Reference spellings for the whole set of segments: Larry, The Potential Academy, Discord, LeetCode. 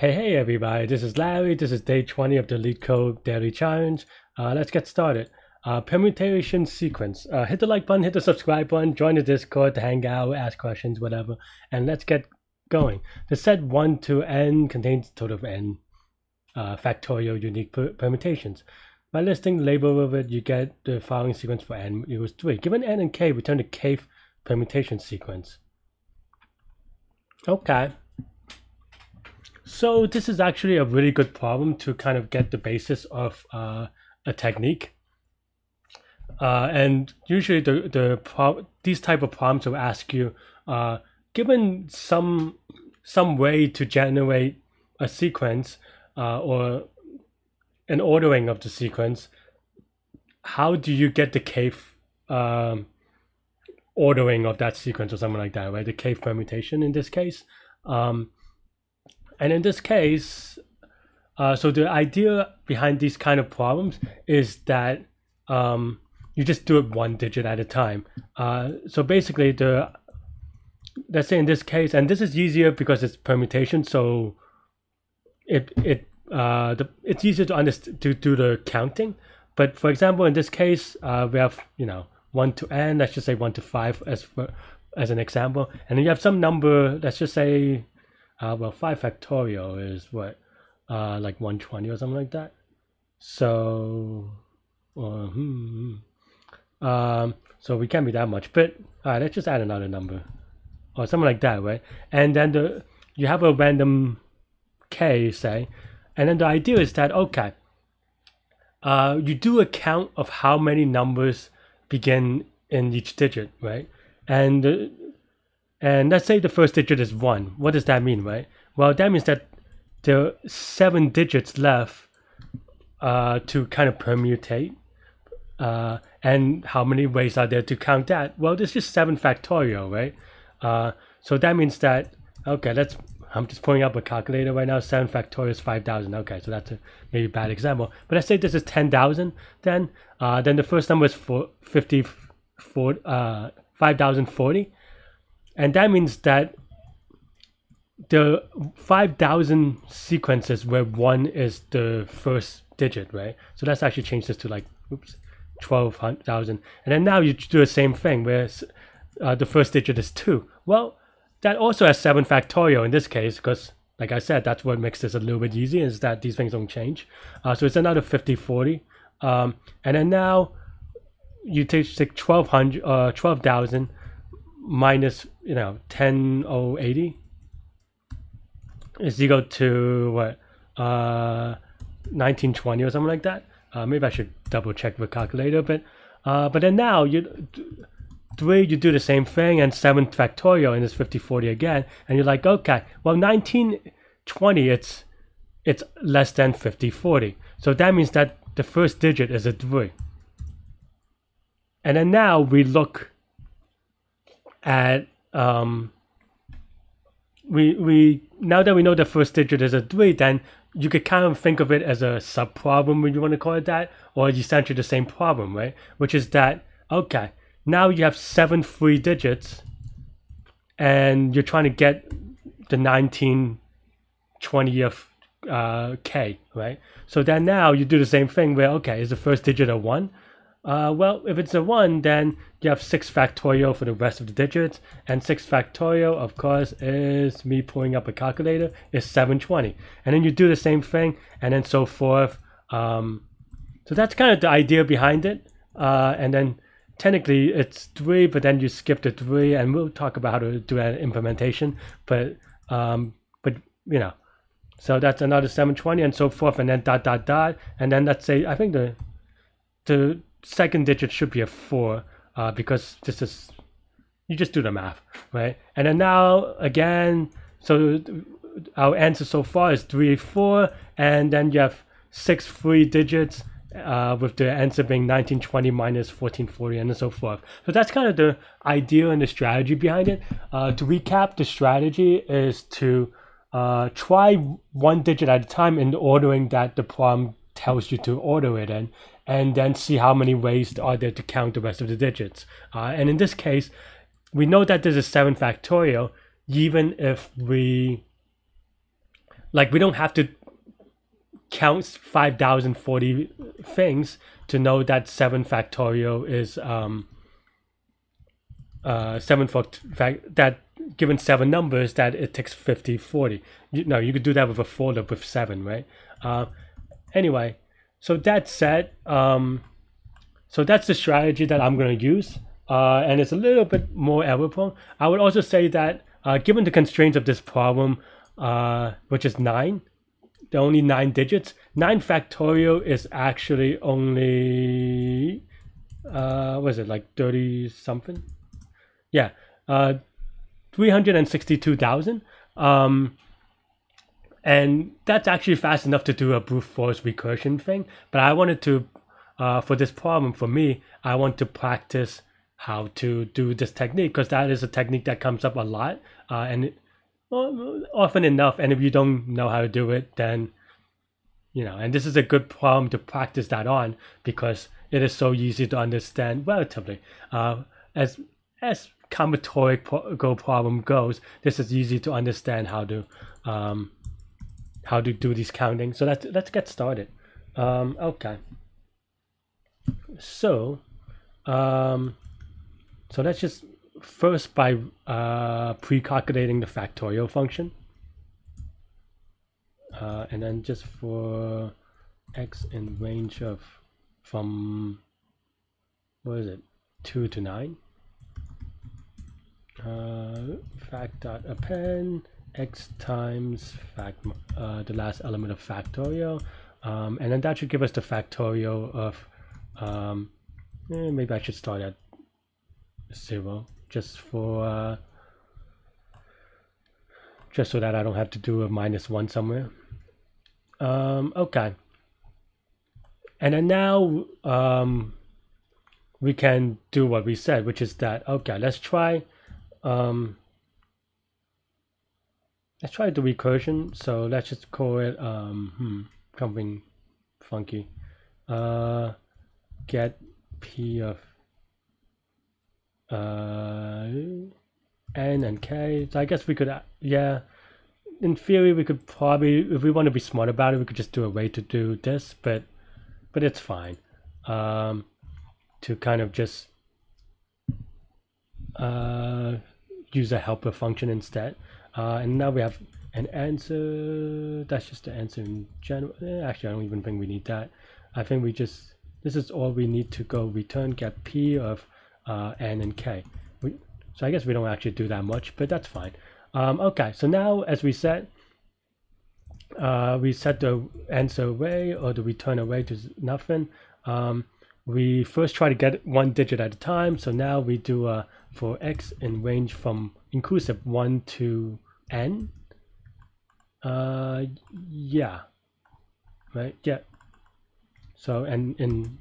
Hey everybody, this is Larry. This is day 20 of the LeetCode Daily Challenge. Let's get started. Permutation sequence. Hit the like button, hit the subscribe button, join the Discord to hang out, ask questions, whatever, and let's get going. The set 1 to n contains total of n factorial unique permutations. By listing the label of it, you get the following sequence for n equals 3. Given n and k, return the kth permutation sequence. Okay. So this is actually a really good problem to kind of get the basis of a technique. And usually these type of problems will ask you, given some way to generate a sequence or an ordering of the sequence, how do you get the kth ordering of that sequence or something like that, right? The kth permutation in this case. And in this case, so the idea behind these kind of problems is that you just do it one digit at a time. So basically, let's say in this case, and this is easier because it's permutation, so it's easier to understand, to do the counting. But for example, in this case, we have 1 to n. Let's just say 1 to 5 as an example, and then you have some number. Let's just say. Well, 5 factorial is what, like 120 or something like that. So, so we can't be that much. But all right, let's just add another number, or something like that, right? And then you have a random k, say, and then the idea is that okay, you do a count of how many numbers begin in each digit, right? And and let's say the first digit is 1. What does that mean, right? Well, that means that there are 7 digits left to kind of permutate. And how many ways are there to count that? Well, there's just 7 factorial, right? So that means that, okay, I'm just pulling up a calculator right now. 7 factorial is 5,000. Okay, so that's a maybe bad example. But let's say this is 10,000. Then the first number is 5,040. And that means that the 5,000 sequences where 1 is the first digit, right? So let's actually change this to like, oops, 12,000. And then now you do the same thing where the first digit is 2. Well, that also has 7 factorial in this case because, like I said, that's what makes this a little bit easier is that these things don't change. So it's another 5040. And then now you take 12,000. Minus 10080 is equal to what 1920 or something like that. Maybe I should double check the calculator, but then now you do the same thing and 7 factorial and it's 5040 again, and you're like okay, well 1920 it's less than 5040, so that means that the first digit is a 3. And then now we look at now that we know the first digit is a 3, then you could kind of think of it as a subproblem, if you want to call it that, or essentially the same problem, right? Which is that okay, now you have 7 free digits, and you're trying to get the 1920th k, right? So then now you do the same thing where okay, is the first digit a 1? Well, if it's a 1, then you have 6 factorial for the rest of the digits, and 6 factorial, of course, is me pulling up a calculator, is 720. And then you do the same thing, and then so forth. So that's kind of the idea behind it. And then technically it's 3, but then you skip the 3, and we'll talk about how to do an implementation. But so that's another 720, and so forth, and then dot, dot, dot. And then let's say, I think the second digit should be a 4 because this is, you just do the math, right? And then now again, so our answer so far is 3, 4, and then you have 6 free digits with the answer being 1920 minus 1440 and so forth. So that's kind of the idea and the strategy behind it. To recap, the strategy is to try one digit at a time in the ordering that the problem tells you to order it in, and then see how many ways are there to count the rest of the digits. And in this case, we know that this is 7 factorial, even if we Like, we don't have to count 5,040 things to know that 7 factorial is 7 for that given 7 numbers that it takes 50, 40. No, you could do that with a for loop with 7, right? Anyway, so that said, so that's the strategy that I'm going to use. And it's a little bit more error prone. I would also say that given the constraints of this problem, which is 9, there are only 9 digits. 9 factorial is actually only, what is it, like 30 something? Yeah, 362,000. And that's actually fast enough to do a brute force recursion thing. But I wanted to, for this problem, for me, I want to practice how to do this technique, because that is a technique that comes up a lot and often enough. And if you don't know how to do it, then, you know, and this is a good problem to practice that on, because it is so easy to understand relatively. As combinatorial problem goes, this is easy to understand how to do these counting. So let's get started. Okay. So, so let's just first by pre-calculating the factorial function, and then just for x in range of from, what is it, 2 to 9. Fact dot append x times fact the last element of factorial, and then that should give us the factorial of maybe I should start at 0 just for just so that I don't have to do a -1 somewhere. Okay, and then now we can do what we said, which is that, okay, let's try the recursion. So let's just call it something funky, get p of n and k. So I guess we could yeah, in theory we could probably, if we want to be smart about it, we could just do a way to do this, but it's fine to kind of just use a helper function instead. And now we have an answer. That's just the answer in general. Actually, I don't even think we need that. I think we just, this is all we need to go return get p of n and k. So I guess we don't actually do that much, but that's fine. Okay, so now as we said, we set the answer array or the return array to nothing. We first try to get 1 digit at a time. So now we do for x in range from inclusive 1 to n. Yeah, right, yeah. So and in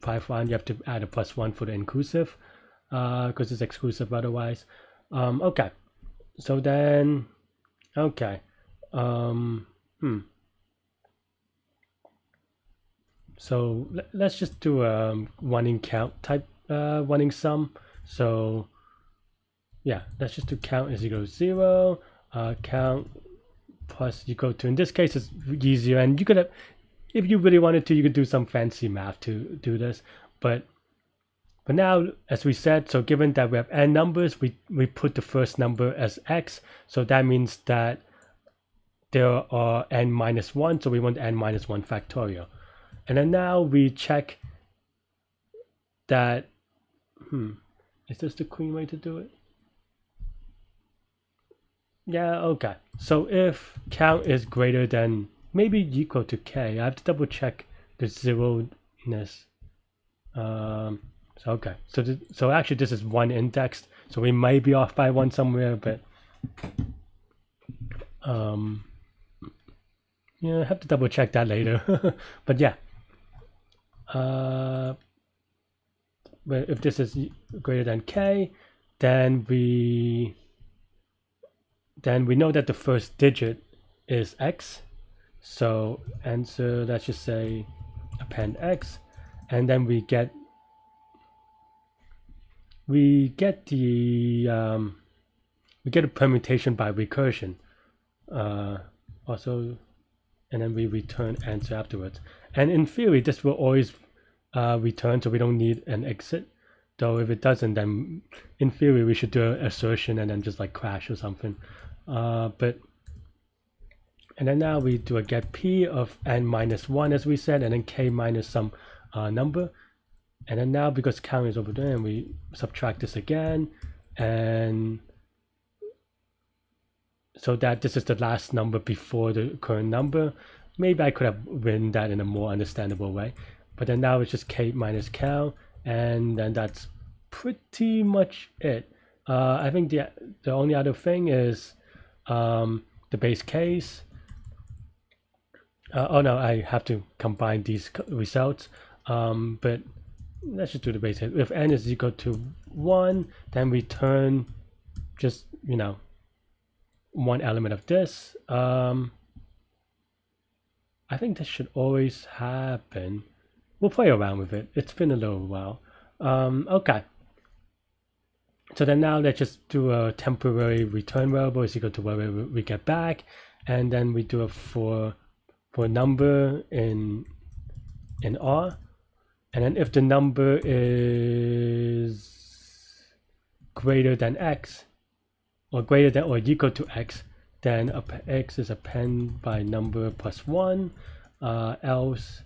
Python you have to add a +1 for the inclusive, because it's exclusive otherwise. Okay, so then, okay, so let's just do a running count type running sum. So yeah, let's just do count is equal to 0, count plus equal to, in this case it's easier, and you could have, if you really wanted to, you could do some fancy math to do this, but now as we said, so given that we have n numbers, we put the first number as x, so that means that there are n-1, so we want n-1 factorial. And then now we check that, is this the clean way to do it? Yeah, okay. So if count is greater than, maybe equal to k, I have to double check the zeroness. So okay, so so actually this is 1 indexed, so we might be off by 1 somewhere, but yeah, I have to double check that later. But yeah. But if this is greater than k, then we know that the first digit is x. So answer, let's just say append x, and then we get a permutation by recursion. also, and then we return answer afterwards. And in theory, this will always return, so we don't need an exit. Though if it doesn't, then in theory we should do an assertion and then just like crash or something. And then now we do a get p of n minus 1 as we said, and then k minus some number. And then now because count is over there, and we subtract this again, and so that this is the last number before the current number. Maybe I could have written that in a more understandable way, but then now it's just k minus count, and then that's pretty much it. I think the only other thing is the base case. Oh no, I have to combine these results. But let's just do the base case. If n is equal to 1, then return just, you know, one element of this. I think this should always happen. We'll play around with it. It's been a little while. Okay. So then now let's just do a temporary return variable is equal to whatever we get back, and then we do it for number in R, and then if the number is greater than x, or greater than or equal to x, then x is append by number plus 1, else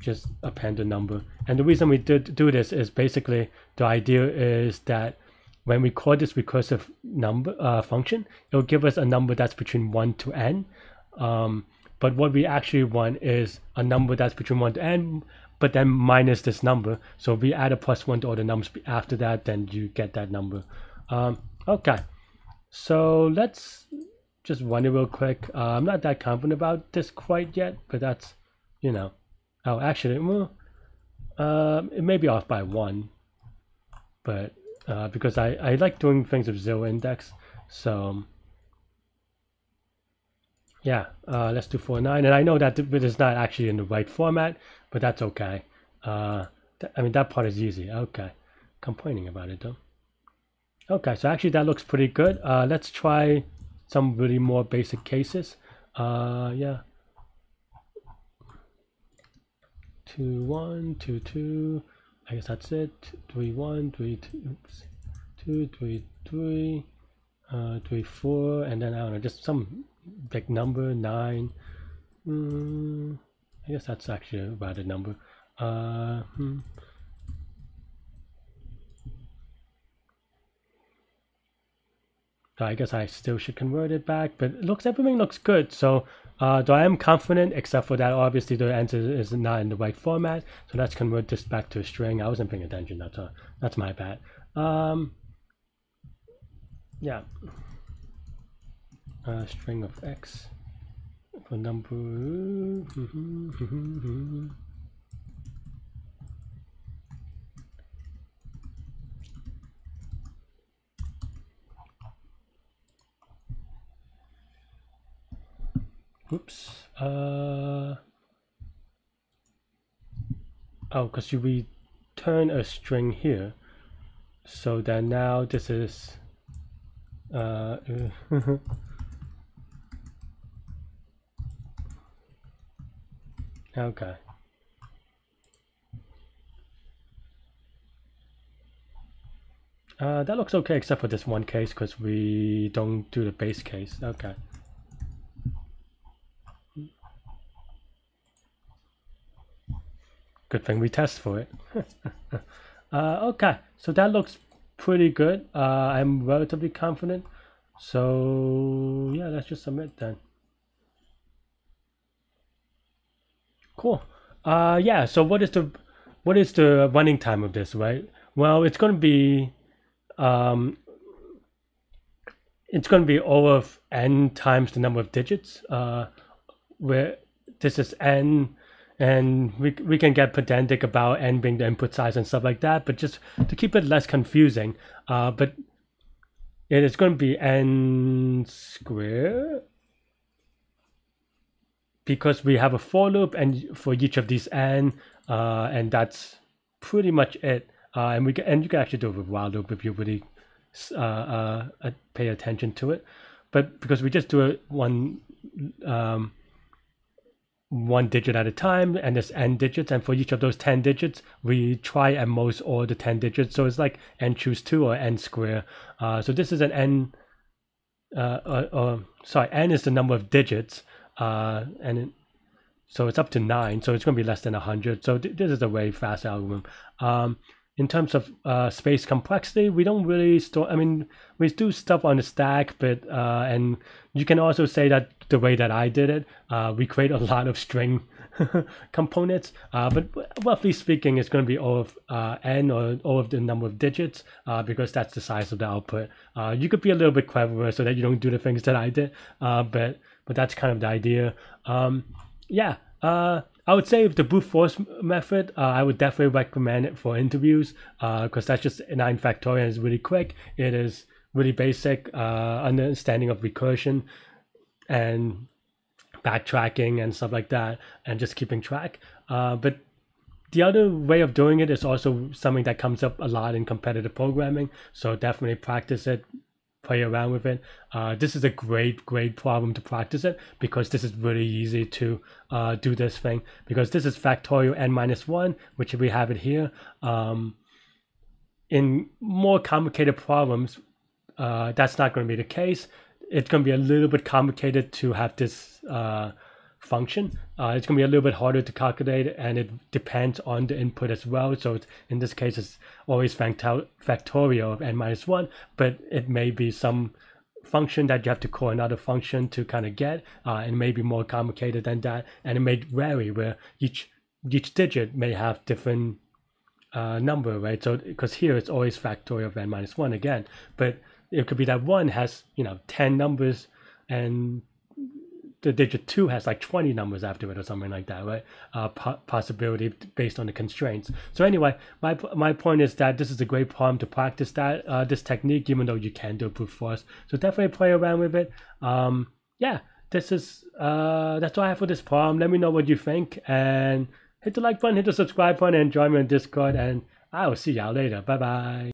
just append the number. And the reason we do this is basically the idea is that when we call this recursive number function, it'll give us a number that's between 1 to n. But what we actually want is a number that's between 1 to n, but then minus this number. So if we add a plus 1 to all the numbers after that, then you get that number. Okay, so let's just run it real quick. I'm not that confident about this quite yet, but that's, you know. Oh, actually, well, it may be off by 1, but because I like doing things with 0 index, so yeah, let's do 4.9, and I know that it is not actually in the right format, but that's okay. I mean, that part is easy. Okay, complaining about it though. Okay, so actually that looks pretty good. Let's try some really more basic cases. Yeah. 2, 1, 2, 2. I guess that's it. 3, 1, 3, 2. Oops. 2, 3, 3. 3, 4, and then I don't know, just some big number. 9. I guess that's actually about a number. So I guess I still should convert it back, but it looks, everything looks good. So though I am confident, except for that obviously the answer is not in the right format. So let's convert this back to a string. I wasn't paying attention, that's my bad. Yeah, string of x for number. Oops. Oh, because you return a string here, so then now this is okay. That looks okay except for this one case because we don't do the base case. Okay. Good thing we test for it. Okay, so that looks pretty good. I'm relatively confident. So yeah, let's just submit then. Cool. Yeah. So what is the running time of this, right? Well, it's going to be all of n times the number of digits. Where this is n. And we can get pedantic about n being the input size and stuff like that, but just to keep it less confusing, but it is going to be n squared because we have a for loop and for each of these n, and that's pretty much it. And you can actually do it with while loop if you really pay attention to it. But because we just do it one digit at a time, and there's n digits, and for each of those 10 digits we try at most all the 10 digits. So it's like n choose 2 or n square. So this is an n, sorry, n is the number of digits, and so it's up to 9, so it's going to be less than 100. So this is a way fast algorithm. In terms of space complexity, we don't really store, I mean, we do stuff on the stack, but, and you can also say that the way that I did it, we create a lot of string components, but roughly speaking, it's going to be all of n, or all of the number of digits, because that's the size of the output. You could be a little bit cleverer so that you don't do the things that I did, but that's kind of the idea. I would say with the brute force method, I would definitely recommend it for interviews, because that's just 9 factorial and it's really quick. It is really basic understanding of recursion and backtracking and stuff like that, and just keeping track. But the other way of doing it is also something that comes up a lot in competitive programming, so definitely practice it. Play around with it. This is a great problem to practice it, because this is really easy to do this thing, because this is factorial n-1, which we have it here. In more complicated problems, that's not going to be the case. It's going to be a little bit complicated to have this function. It's going to be a little bit harder to calculate, and it depends on the input as well. So it's, in this case, it's always factorial of n-1, but it may be some function that you have to call another function to kind of get, and maybe more complicated than that. And it may vary, where each digit may have different number, right? So because here it's always factorial of n-1 again, but it could be that 1 has, 10 numbers, and the digit 2 has like 20 numbers after it or something like that, right? Possibility based on the constraints. So anyway, my point is that this is a great problem to practice that this technique, even though you can do brute force. So definitely play around with it. This is that's all I have for this problem. Let me know what you think, and hit the like button, hit the subscribe button, and join me on Discord, and I will see y'all later. Bye bye.